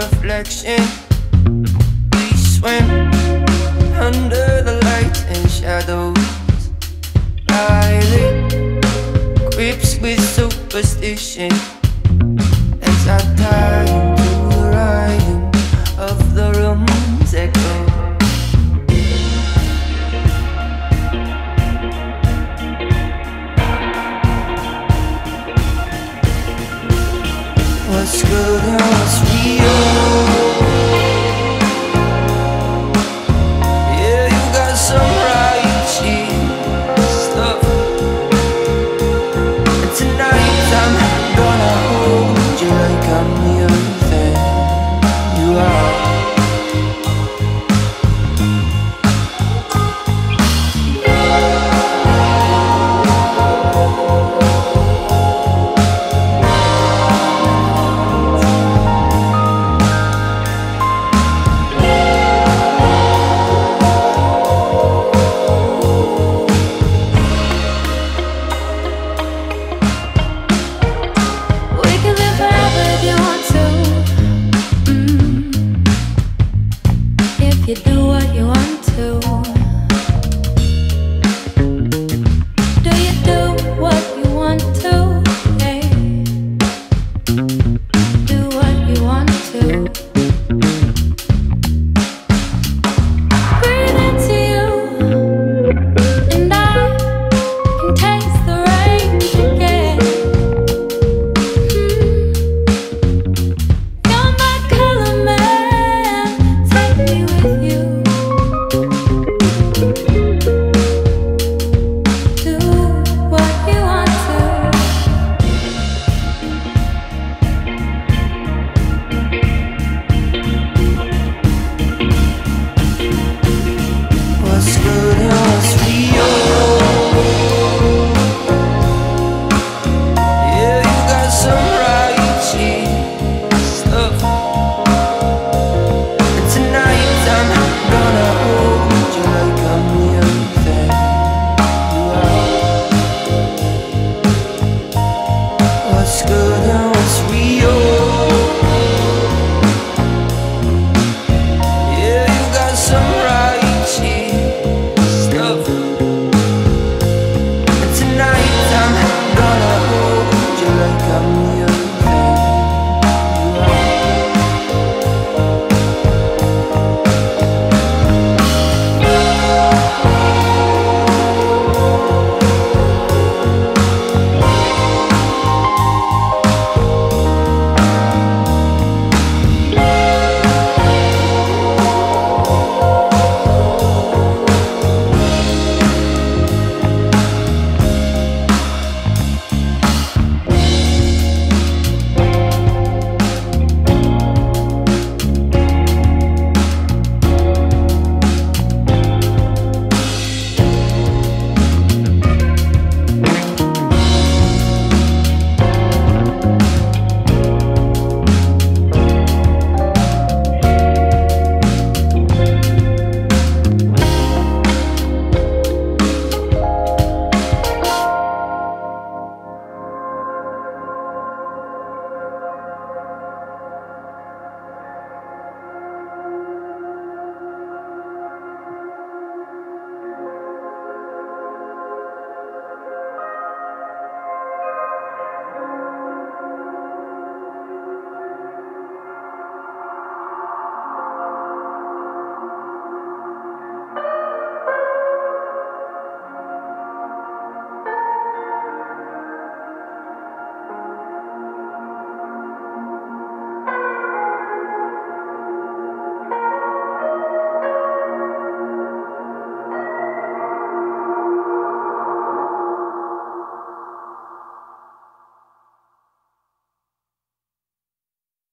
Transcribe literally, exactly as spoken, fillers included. reflection. We swim under the light and shadows. Riley grips with superstition as I tie to the rhyme of the room's echo. What's good and what's real? Yeah, you got some righteous stuff, and tonight I'm gonna hold you like I'm the only thing you are. You do what you want to. Do you do what you want to? Hey. Do what you want to. Breathe into you, and I can taste the rain again. Mm. You're my color man. Take me with you. What's good and what's real?